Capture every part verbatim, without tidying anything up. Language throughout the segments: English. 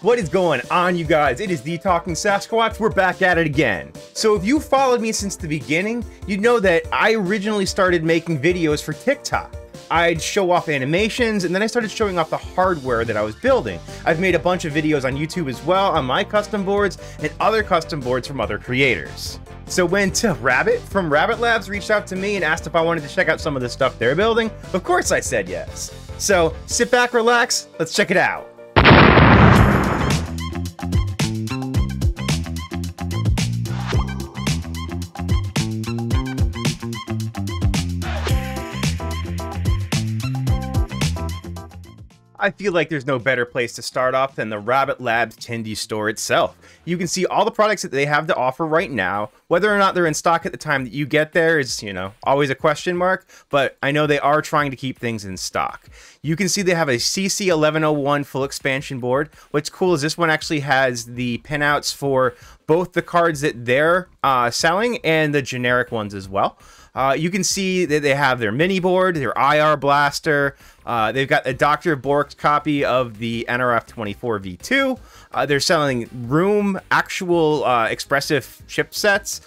What is going on, you guys? It is The Talking Sasquatch. We're back at it again. So if you followed me since the beginning, you'd know that I originally started making videos for TikTok. I'd show off animations, and then I started showing off the hardware that I was building. I've made a bunch of videos on YouTube as well, on my custom boards, and other custom boards from other creators. So when TeRabbit from Rabbit Labs reached out to me and asked if I wanted to check out some of the stuff they're building, of course I said yes. So sit back, relax, let's check it out. I feel like there's no better place to start off than the Rabbit Labs Tindie store itself. You can see all the products that they have to offer right now. Whether or not they're in stock at the time that you get there is, you know, always a question mark, but I know they are trying to keep things in stock. You can see they have a C C eleven oh one full expansion board. What's cool is this one actually has the pinouts for both the cards that they're uh, selling and the generic ones as well. Uh, you can see that they have their mini board, their I R Blaster. Uh, they've got a Doctor Bork copy of the N R F twenty-four V two. Uh, they're selling room, actual uh, expressive chipsets.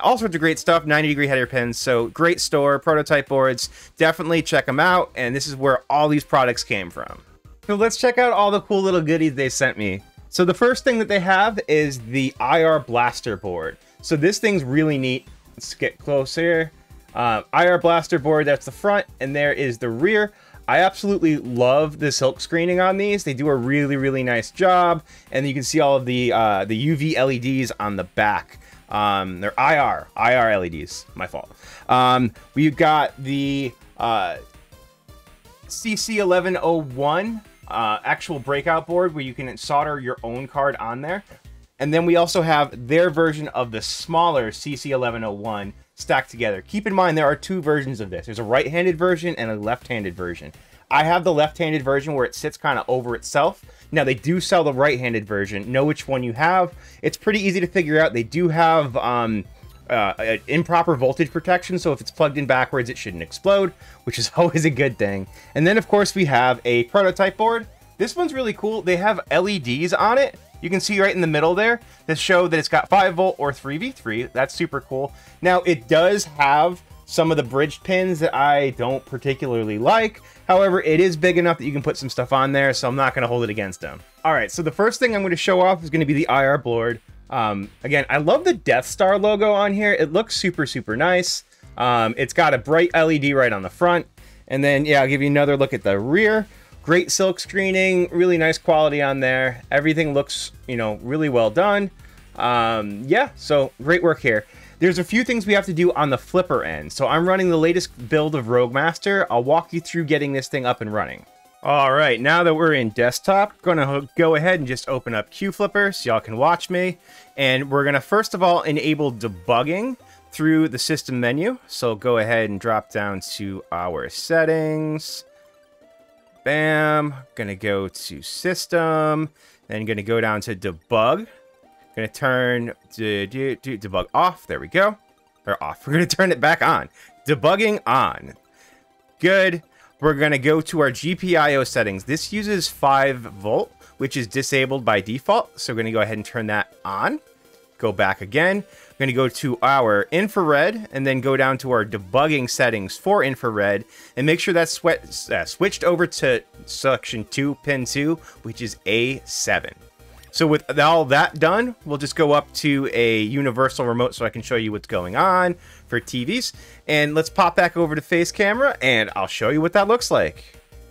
All sorts of great stuff, ninety degree header pins. So great store, prototype boards. Definitely check them out. And this is where all these products came from. So let's check out all the cool little goodies they sent me. So the first thing that they have is the I R Blaster board. So this thing's really neat. Let's get closer. Uh, I R Blaster board, that's the front, and there is the rear. I absolutely love the silk screening on these. They do a really, really nice job. And you can see all of the, uh, the U V L E Ds on the back. Um, they're I R, I R L E Ds, my fault. Um, we've got the uh, C C eleven oh one uh, actual breakout board where you can solder your own card on there. And then we also have their version of the smaller C C eleven oh one stacked together. Keep in mind, there are two versions of this. There's a right-handed version and a left-handed version. I have the left-handed version where it sits kind of over itself. Now, they do sell the right-handed version. Know which one you have. It's pretty easy to figure out. They do have um, uh, improper voltage protection, so if it's plugged in backwards, it shouldn't explode, which is always a good thing. And then, of course, we have a prototype board. This one's really cool. They have L E Ds on it. You can see right in the middle there that show that it's got five volt or three V three. That's super cool. Now, it does have some of the bridged pins that I don't particularly like. However, it is big enough that you can put some stuff on there, so I'm not going to hold it against them. All right, so the first thing I'm going to show off is going to be the I R board. Um, again, I love the Death Star logo on here. It looks super, super nice. Um, it's got a bright L E D right on the front. And then, yeah, I'll give you another look at the rear. Great silk screening, really nice quality on there. Everything looks, you know, really well done. Um, yeah, so great work here. There's a few things we have to do on the flipper end. So I'm running the latest build of RogueMaster. I'll walk you through getting this thing up and running. All right, now that we're in desktop, gonna go ahead and just open up QFlipper so y'all can watch me. And we're gonna first of all enable debugging through the system menu. So go ahead and drop down to our settings. Bam, gonna go to system, then gonna go down to debug. Gonna turn de de de debug off, there we go. Or off, we're gonna turn it back on. Debugging on. Good, we're gonna go to our G P I O settings. This uses five volt, which is disabled by default. So we're gonna go ahead and turn that on. Go back again. We're gonna go to our infrared and then go down to our debugging settings for infrared and make sure that's sweat, uh, switched over to section two, pin two, which is A seven. So with all that done, we'll just go up to a universal remote so I can show you what's going on for T Vs. And let's pop back over to face camera and I'll show you what that looks like.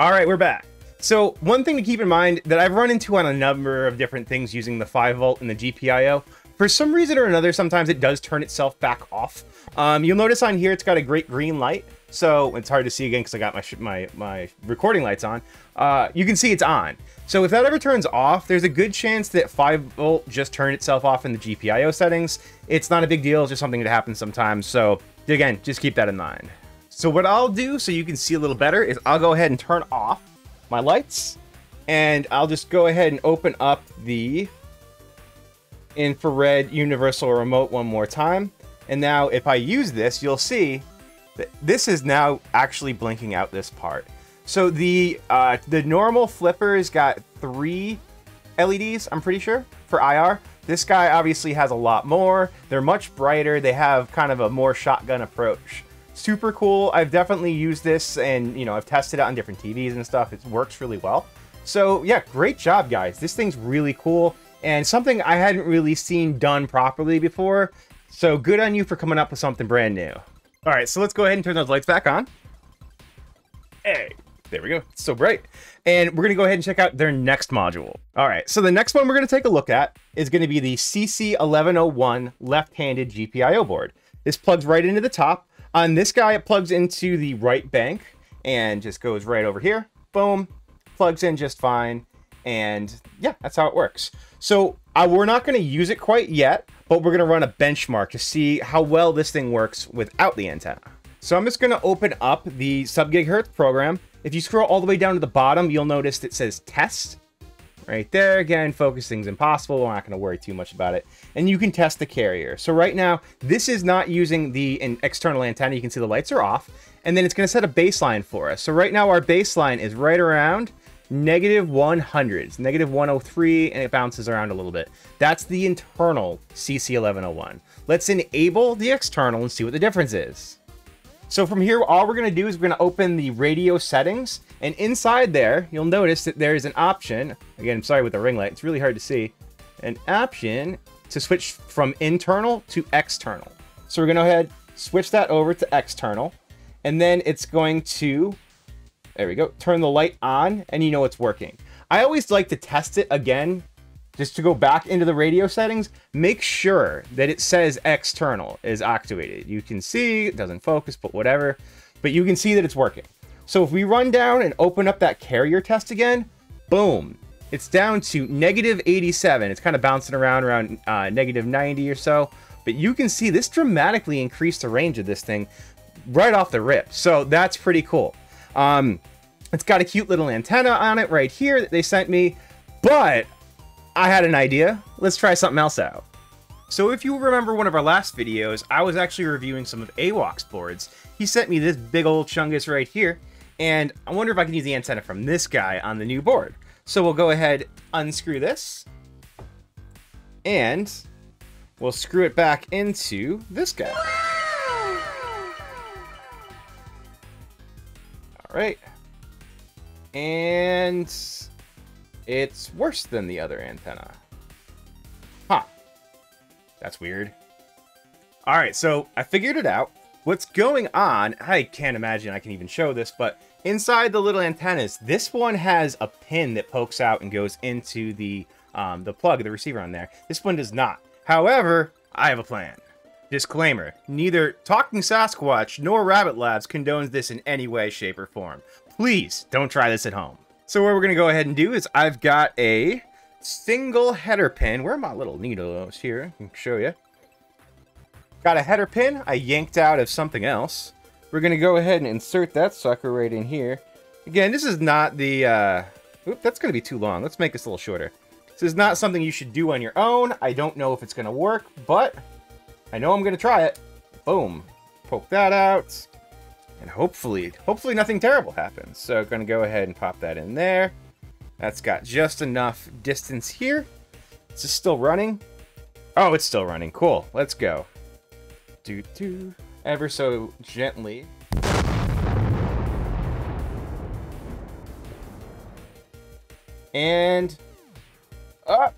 All right, we're back. So one thing to keep in mind that I've run into on a number of different things using the five volt and the G P I O, for some reason or another, sometimes it does turn itself back off. Um, you'll notice on here, it's got a great green light. So it's hard to see again because I got my, my, my recording lights on. Uh, you can see it's on. So if that ever turns off, there's a good chance that five volt just turned itself off in the G P I O settings. It's not a big deal. It's just something that happens sometimes. So again, just keep that in mind. So what I'll do so you can see a little better is I'll go ahead and turn off my lights and I'll just go ahead and open up the infrared universal remote one more time. And now if I use this, you'll see that this is now actually blinking out this part. So the uh, the normal flipper's got three L E Ds, I'm pretty sure, for I R. This guy obviously has a lot more. They're much brighter. They have kind of a more shotgun approach. Super cool. I've definitely used this, and you know, I've tested it on different T Vs and stuff. It works really well. So yeah, great job, guys. This thing's really cool and something I hadn't really seen done properly before. So good on you for coming up with something brand new. All right, so let's go ahead and turn those lights back on. Hey, there we go. It's so bright. And we're gonna go ahead and check out their next module. All right, so the next one we're gonna take a look at is gonna be the C C eleven oh one left-handed G P I O board. This plugs right into the top. On this guy, it plugs into the right bank and just goes right over here. Boom, plugs in just fine. And yeah, that's how it works. So uh, we're not gonna use it quite yet, but we're gonna run a benchmark to see how well this thing works without the antenna. So I'm just gonna open up the sub-gigahertz program. If you scroll all the way down to the bottom, you'll notice it says test. Right there, again, focusing's impossible. We're not gonna worry too much about it. And you can test the carrier. So right now, this is not using the an external antenna. You can see the lights are off. And then it's gonna set a baseline for us. So right now, our baseline is right around negative one hundred. It's negative one oh three, and it bounces around a little bit. That's the internal C C eleven oh one. Let's enable the external and see what the difference is. So from here, all we're gonna do is we're gonna open the radio settings, and inside there, you'll notice that there is an option. Again, I'm sorry with the ring light, it's really hard to see. An option to switch from internal to external. So we're gonna go ahead, switch that over to external, and then it's going to, there we go, turn the light on, and you know it's working. I always like to test it again, just to go back into the radio settings, make sure that it says external is activated. You can see it doesn't focus, but whatever, but you can see that it's working. So if we run down and open up that carrier test again, boom, it's down to negative eighty-seven. It's kind of bouncing around around uh, negative ninety or so, but you can see this dramatically increased the range of this thing right off the rip. So that's pretty cool. Um, it's got a cute little antenna on it right here that they sent me, but I had an idea. Let's try something else out. So if you remember one of our last videos, I was actually reviewing some of AWOC's boards. He sent me this big old chungus right here, and I wonder if I can use the antenna from this guy on the new board. So we'll go ahead, unscrew this, and we'll screw it back into this guy. All right, and it's worse than the other antenna. Huh. That's weird. All right, so I figured it out. What's going on, I can't imagine I can even show this, but inside the little antennas, this one has a pin that pokes out and goes into the, um, the plug of the receiver on there. This one does not. However, I have a plan. Disclaimer, neither Talking Sasquatch nor Rabbit Labs condones this in any way, shape, or form. Please don't try this at home. So what we're gonna go ahead and do is I've got a single header pin. Where are my little needles here? I can show you. Got a header pin I yanked out of something else. We're gonna go ahead and insert that sucker right in here. Again, this is not the, uh, oop, that's gonna be too long. Let's make this a little shorter. This is not something you should do on your own. I don't know if it's gonna work, but I know I'm gonna try it. Boom, poke that out. And hopefully, hopefully nothing terrible happens. So gonna go ahead and pop that in there. That's got just enough distance here. Is this still running? Oh, it's still running, cool, let's go. Do do, ever so gently. And, uh,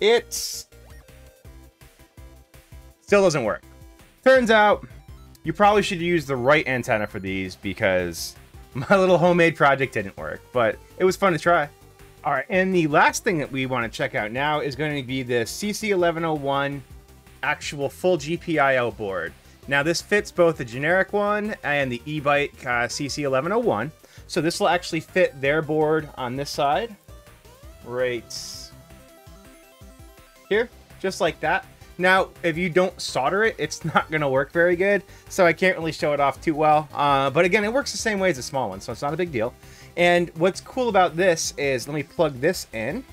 it's, still doesn't work. Turns out, you probably should use the right antenna for these because my little homemade project didn't work, but it was fun to try. All right, and the last thing that we want to check out now is going to be the C C eleven oh one actual full G P I O board. Now this fits both the generic one and the Ebyte uh, C C eleven oh one. So this will actually fit their board on this side, right here, just like that. Now, if you don't solder it, it's not gonna work very good, so I can't really show it off too well. Uh, but again, it works the same way as a small one, so it's not a big deal. And what's cool about this is, let me plug this in.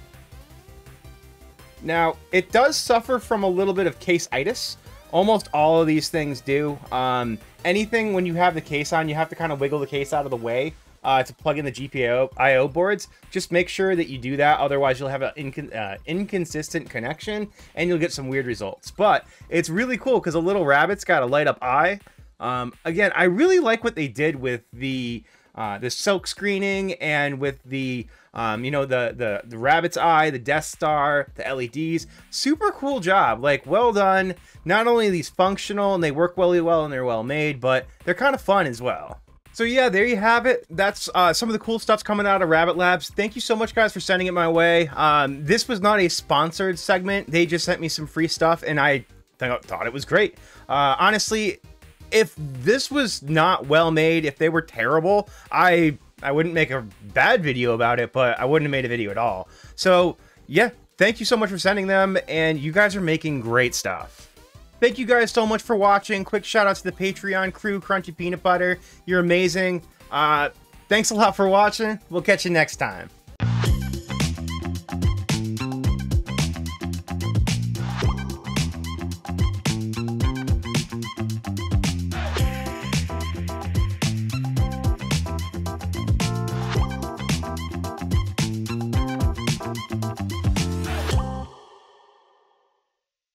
Now, it does suffer from a little bit of case-itis. Almost all of these things do. Um, anything when you have the case on, you have to kind of wiggle the case out of the way uh, to plug in the G P I O boards. Just make sure that you do that. Otherwise, you'll have an inc uh, inconsistent connection and you'll get some weird results. But it's really cool because a little rabbit's got a light up eye. Um, again, I really like what they did with the uh, the silk screening and with the um, you know the, the the rabbit's eye, the Death Star, the L E Ds. Super cool job. Like, well done. Not only are these functional and they work really well and they're well made, but they're kind of fun as well. So yeah, there you have it. That's uh, some of the cool stuff's coming out of Rabbit Labs. Thank you so much, guys, for sending it my way. Um, this was not a sponsored segment. They just sent me some free stuff, and I th thought it was great. Uh, honestly, if this was not well made, if they were terrible, I I wouldn't make a bad video about it, but I wouldn't have made a video at all. So yeah, thank you so much for sending them, and you guys are making great stuff. Thank you guys so much for watching. Quick shout out to the Patreon crew, Crunchy Peanut Butter. You're amazing. Uh, thanks a lot for watching. We'll catch you next time.